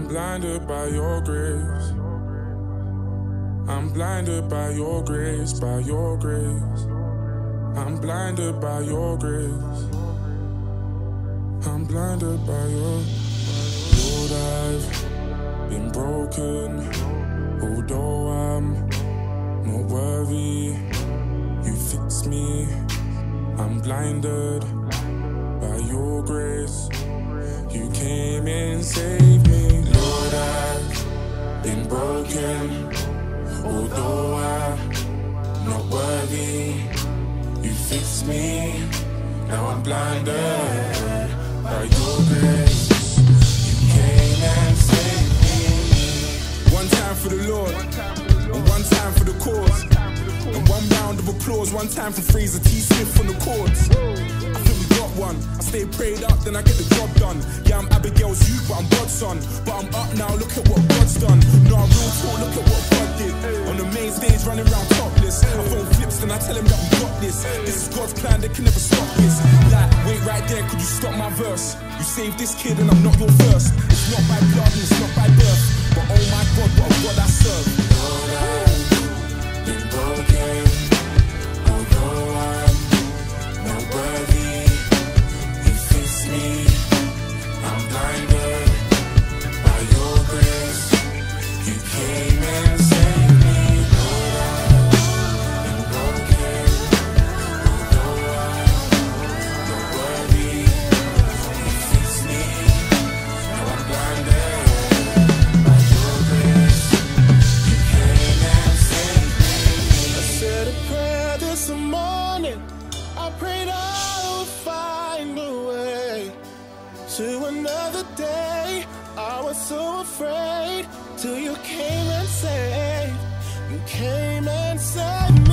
I'm blinded by your grace. I'm blinded by your grace, by your grace. I'm blinded by your grace. I'm blinded by your Lord, I've been broken. Although I'm not worthy, you fix me. I'm blinded by your grace. You came and saved me. Lord, I've been broken. Although I'm not worthy, you fixed me. Now I'm blinded by your grace. You came and saved me. One time for the Lord, and one time for the cause, and one round of applause. One time for Fraser T-Smith on the courts. One. I stay prayed up, then I get the job done. Yeah, I'm Abigail's youth, but I'm God's son. But I'm up now, look at what God's done. No, I'm real tall, look at what God did. On the main stage, running around topless. My phone flips, then I tell him that we got this. This is God's plan, they can never stop this. Like, wait right there, could you stop my verse? You saved this kid and I'm not your first. It's not by blood and it's not by birth, but oh my God, what a God I serve. Lord, I've been broken. Although I'm not worthy, I'm blinded by your grace. You came and saved me. Lord, I've been broken. Although I'm not worthy, you fixed me. Now I'm blinded by your grace. You came and saved me. I said a prayer this morning. I prayed I would find a way to another day. I was so afraid till you came and saved. You came and saved me.